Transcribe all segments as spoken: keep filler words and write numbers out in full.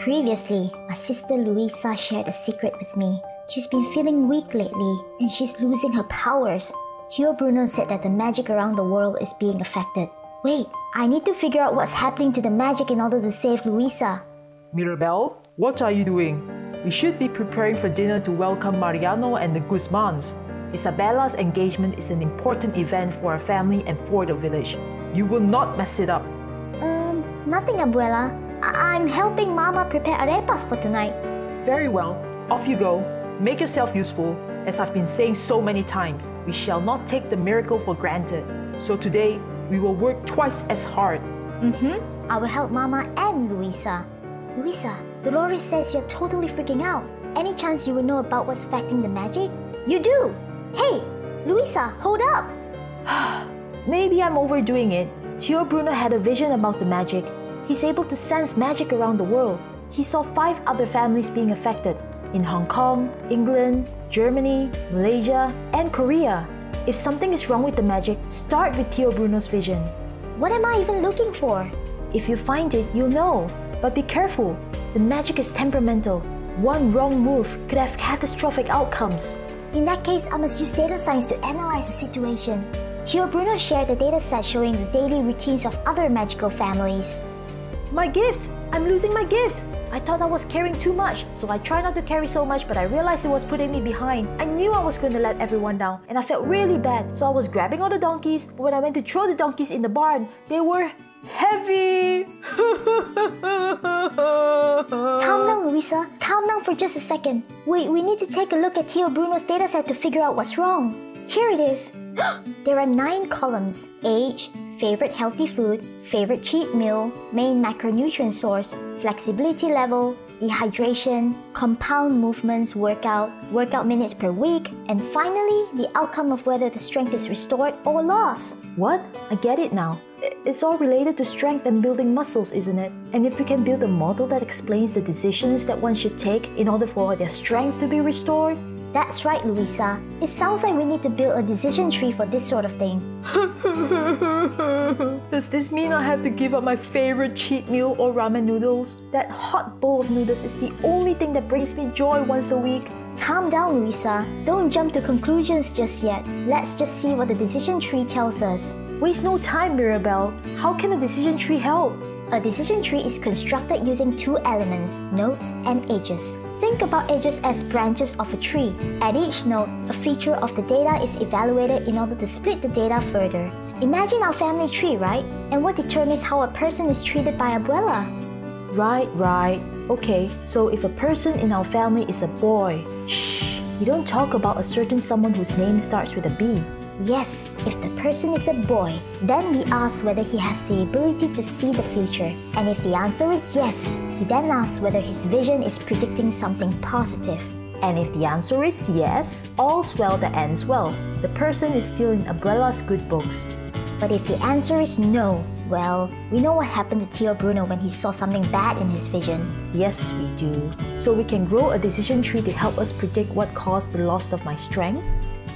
Previously, my sister Luisa shared a secret with me. She's been feeling weak lately and she's losing her powers. Tio Bruno said that the magic around the world is being affected. Wait, I need to figure out what's happening to the magic in order to save Luisa. Mirabel, what are you doing? We should be preparing for dinner to welcome Mariano and the Guzmans. Isabella's engagement is an important event for our family and for the village. You will not mess it up. Um, nothing, Abuela. I I'm helping Mama prepare arepas for tonight. Very well. Off you go. Make yourself useful. As I've been saying so many times, we shall not take the miracle for granted. So today, we will work twice as hard. Mm-hmm. I will help Mama and Luisa. Luisa, Dolores says you're totally freaking out. Any chance you would know about what's affecting the magic? You do! Hey, Luisa, hold up! Maybe I'm overdoing it. Tio Bruno had a vision about the magic. He's able to sense magic around the world. He saw five other families being affected in Hong Kong, England, Germany, Malaysia, and Korea. If something is wrong with the magic, start with Tio Bruno's vision. What am I even looking for? If you find it, you'll know. But be careful. The magic is temperamental. One wrong move could have catastrophic outcomes. In that case, I must use data science to analyze the situation. Tio Bruno shared the data set showing the daily routines of other magical families. My gift! I'm losing my gift! I thought I was carrying too much, so I tried not to carry so much, but I realized it was putting me behind. I knew I was going to let everyone down, and I felt really bad, so I was grabbing all the donkeys, but when I went to throw the donkeys in the barn, they were heavy! Calm down, Luisa. Calm down for just a second. Wait, we need to take a look at Tio Bruno's dataset to figure out what's wrong. Here it is. There are nine columns. Age, favorite healthy food, favorite cheat meal, main macronutrient source, flexibility level, dehydration, compound movements workout, workout minutes per week, and finally, the outcome of whether the strength is restored or lost. What? I get it now. It's all related to strength and building muscles, isn't it? And if we can build a model that explains the decisions that one should take in order for their strength to be restored? That's right, Luisa. It sounds like we need to build a decision tree for this sort of thing. Does this mean I have to give up my favorite cheat meal or ramen noodles? That hot bowl of noodles is the only thing that brings me joy once a week. Calm down, Luisa. Don't jump to conclusions just yet. Let's just see what the decision tree tells us. Waste no time, Mirabel. How can a decision tree help? A decision tree is constructed using two elements, nodes and edges. Think about edges as branches of a tree. At each node, a feature of the data is evaluated in order to split the data further. Imagine our family tree, right? And what determines how a person is treated by Abuela? Right, right. Okay, so if a person in our family is a boy, shh, you don't talk about a certain someone whose name starts with a B. Yes, if the person is a boy, then we ask whether he has the ability to see the future. And if the answer is yes, we then ask whether his vision is predicting something positive. And if the answer is yes, all's well that ends well. The person is still in Abuela's good books. But if the answer is no, well, we know what happened to Tio Bruno when he saw something bad in his vision. Yes, we do. So we can grow a decision tree to help us predict what caused the loss of my strength?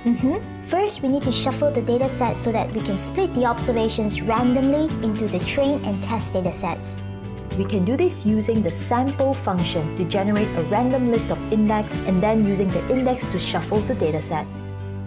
Mm-hmm. First, we need to shuffle the dataset so that we can split the observations randomly into the train and test datasets. We can do this using the sample function to generate a random list of index and then using the index to shuffle the dataset.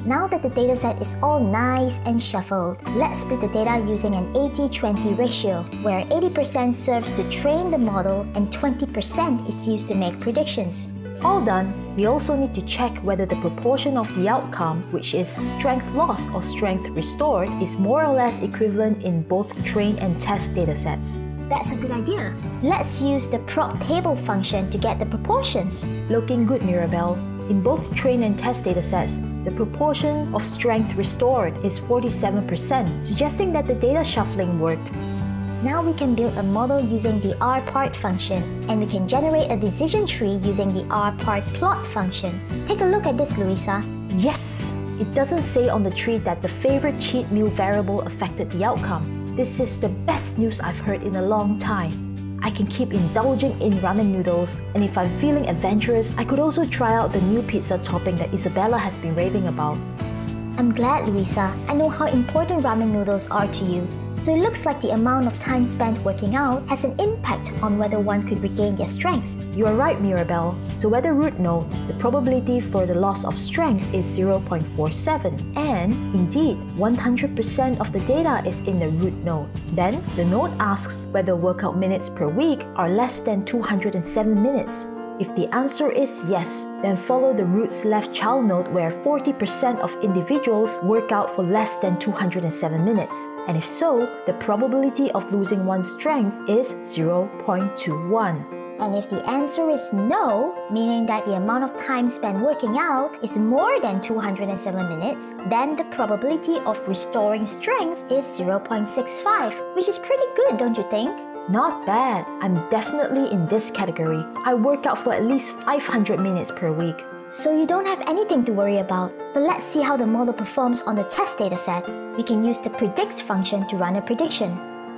Now that the dataset is all nice and shuffled, let's split the data using an eighty twenty ratio, where eighty percent serves to train the model and twenty percent is used to make predictions. All done, we also need to check whether the proportion of the outcome, which is strength lost or strength restored, is more or less equivalent in both train and test datasets. That's a good idea. Let's use the prop table function to get the proportions. Looking good, Mirabel. In both train and test datasets, the proportion of strength restored is forty-seven percent, suggesting that the data shuffling worked. Now we can build a model using the R part function, and we can generate a decision tree using the R part plot function. Take a look at this, Luisa. Yes! It doesn't say on the tree that the favorite cheat meal variable affected the outcome. This is the best news I've heard in a long time. I can keep indulging in ramen noodles, and if I'm feeling adventurous, I could also try out the new pizza topping that Isabella has been raving about. I'm glad, Luisa. I know how important ramen noodles are to you. So it looks like the amount of time spent working out has an impact on whether one could regain their strength. You are right, Mirabel. So whether root no, the probability for the loss of strength is zero point four seven. And indeed, one hundred percent of the data is in the root node. Then, the node asks whether workout minutes per week are less than two hundred seven minutes. If the answer is yes, then follow the root's left child node where forty percent of individuals work out for less than two hundred seven minutes. And if so, the probability of losing one's strength is zero point two one. And if the answer is no, meaning that the amount of time spent working out is more than two hundred seven minutes, then the probability of restoring strength is zero point six five, which is pretty good, don't you think? Not bad. I'm definitely in this category. I work out for at least five hundred minutes per week. So you don't have anything to worry about. But let's see how the model performs on the test dataset. We can use the predict function to run a prediction.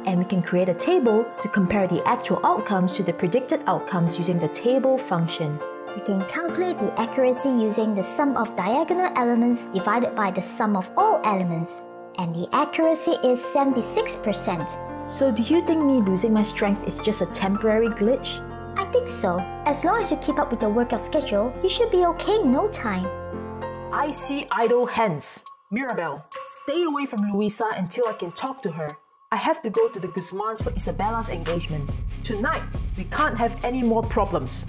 And we can create a table to compare the actual outcomes to the predicted outcomes using the table function. We can calculate the accuracy using the sum of diagonal elements divided by the sum of all elements. And the accuracy is seventy-six percent. So do you think me losing my strength is just a temporary glitch? I think so. As long as you keep up with your workout schedule, you should be okay in no time. I see idle hands. Mirabel, stay away from Luisa until I can talk to her. I have to go to the Guzmans for Isabella's engagement. Tonight, we can't have any more problems.